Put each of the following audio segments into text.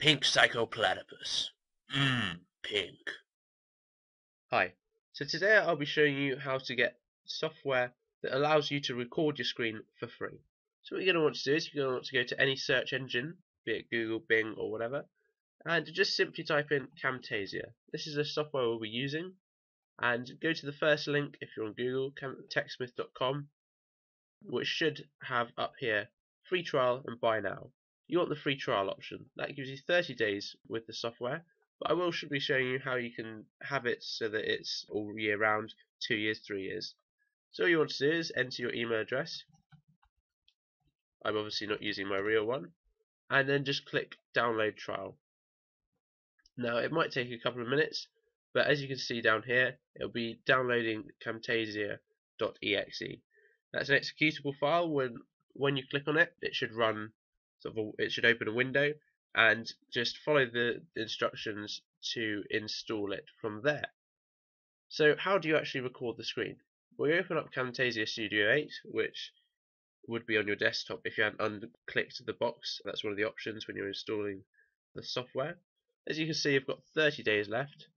Pink Psycho Platypus. Pink. Hi, so today I'll be showing you how to get software that allows you to record your screen for free. So what you're going to want to do is you're going to want to go to any search engine, be it Google, Bing or whatever, and just simply type in Camtasia. This is the software we'll be using, and go to the first link if you're on Google, techsmith.com, which should have up here free trial and buy now. You want the free trial option. That gives you 30 days with the software, but I will should be showing you how you can have it so that it's all year round, 2 years, 3 years. So all you want to do is enter your email address. I'm obviously not using my real one, and then just click download trial. Now it might take a couple of minutes, but as you can see down here, it'll be downloading Camtasia.exe. That's an executable file. When you click on it, it should run. It should open a window and just follow the instructions to install it from there. So how do you actually record the screen? Well, you open up Camtasia Studio 8, which would be on your desktop if you hadn't unclicked the box. That's one of the options when you're installing the software. As you can see, you've got 30 days left,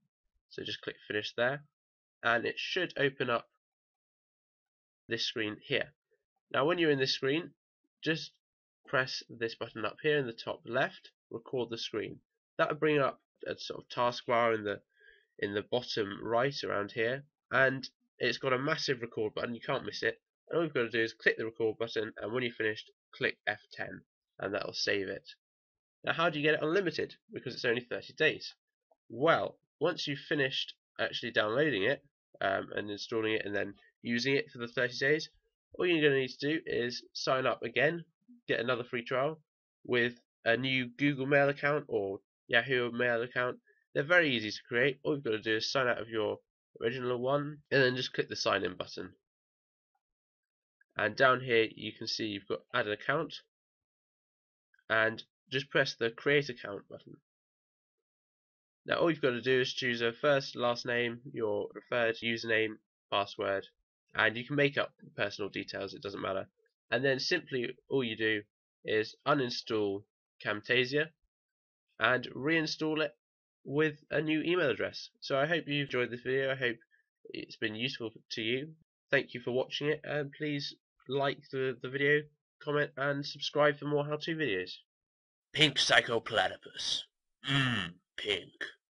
so just click finish there, and it should open up this screen here. Now when you're in this screen, just press this button up here in the top left, record the screen. That will bring up a sort of taskbar in the bottom right around here, and it's got a massive record button, you can't miss it. And all you've got to do is click the record button, and when you're finished, click F10, and that'll save it. Now how do you get it unlimited? Because it's only 30 days. Well, once you've finished actually downloading it and installing it and then using it for the 30 days, all you're going to need to do is sign up again, get another free trial with a new Google Mail account or Yahoo Mail account. They're very easy to create. All you've got to do is sign out of your original one and then just click the sign in button. And down here you can see you've got add an account, and just press the create account button. Now all you've got to do is choose a first, last name, your preferred username, password, and you can make up personal details, it doesn't matter. And then simply all you do is uninstall Camtasia and reinstall it with a new email address. So I hope you've enjoyed this video. I hope it's been useful to you. Thank you for watching it, and please like the video, comment and subscribe for more how-to videos. Pink Psycho Platypus. Pink.